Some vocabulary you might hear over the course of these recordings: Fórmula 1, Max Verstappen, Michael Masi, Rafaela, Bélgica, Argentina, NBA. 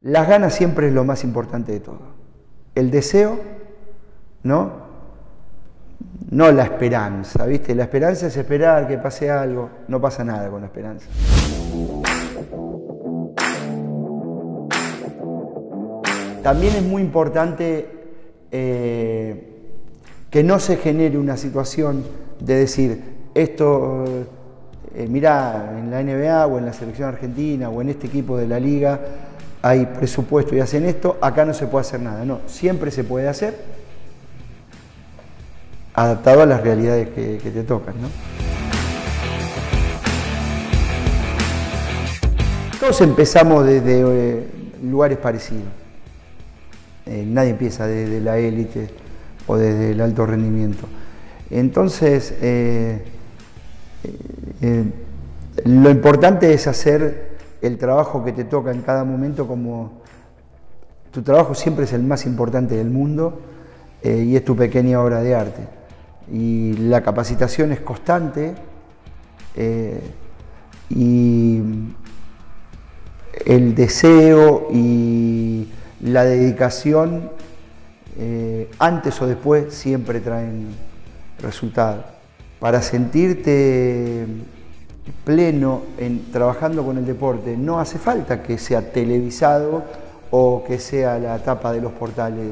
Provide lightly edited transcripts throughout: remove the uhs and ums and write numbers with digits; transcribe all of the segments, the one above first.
Las ganas siempre es lo más importante de todo. El deseo, ¿no? No la esperanza, ¿viste? La esperanza es esperar que pase algo. No pasa nada con la esperanza. También es muy importante que no se genere una situación de decir esto, mirá, en la NBA o en la selección argentina o en este equipo de la liga hay presupuesto y hacen esto, acá no se puede hacer nada. No, siempre se puede hacer, adaptado a las realidades que te tocan, ¿no? Todos empezamos desde lugares parecidos. Nadie empieza desde la élite o desde el alto rendimiento. Entonces, lo importante es hacer el trabajo que te toca en cada momento, como tu trabajo siempre es el más importante del mundo y es tu pequeña obra de arte. Y la capacitación es constante y el deseo y la dedicación, antes o después, siempre traen resultados. Para sentirte pleno trabajando con el deporte, no hace falta que sea televisado o que sea la tapa de los portales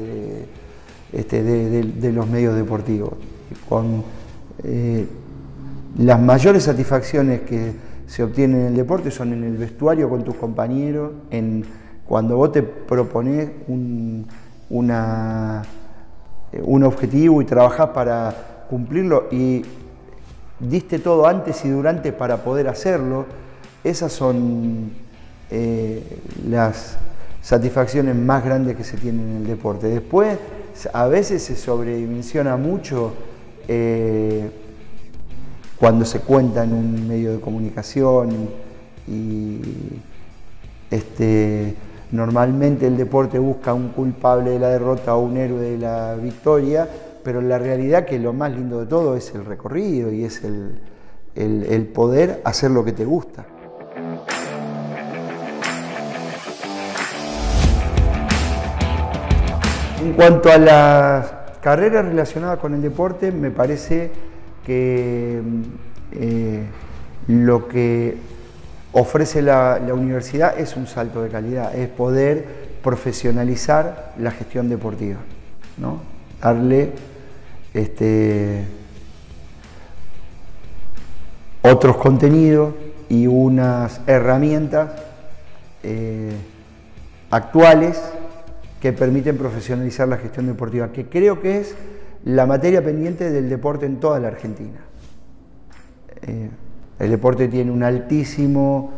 de los medios deportivos. Con las mayores satisfacciones que se obtienen en el deporte son en el vestuario con tus compañeros, cuando vos te proponés un objetivo y trabajás para cumplirlo y diste todo antes y durante para poder hacerlo, esas son las satisfacciones más grandes que se tienen en el deporte. Después, a veces se sobredimensiona mucho cuando se cuenta en un medio de comunicación y normalmente el deporte busca un culpable de la derrota o un héroe de la victoria, pero la realidad que lo más lindo de todo es el recorrido y es el poder hacer lo que te gusta. En cuanto a las carreras relacionadas con el deporte, me parece que lo que ofrece la universidad es un salto de calidad, es poder profesionalizar la gestión deportiva, ¿no? Darle otros contenidos y unas herramientas actuales que permiten profesionalizar la gestión deportiva, que creo que es la materia pendiente del deporte en toda la Argentina. El deporte tiene un altísimo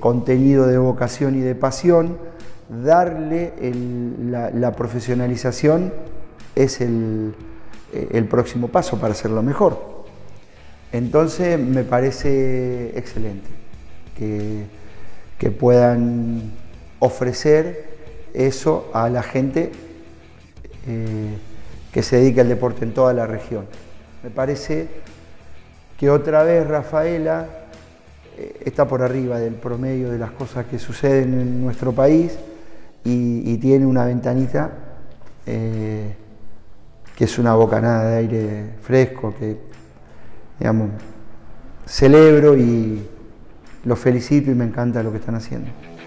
contenido de vocación y de pasión. Darle la profesionalización es el próximo paso para hacerlo mejor. Entonces me parece excelente que puedan ofrecer eso a la gente que se dedica al deporte en toda la región. Me parece que otra vez Rafaela está por arriba del promedio de las cosas que suceden en nuestro país y tiene una ventanita que es una bocanada de aire fresco, que, digamos, celebro y los felicito y me encanta lo que están haciendo.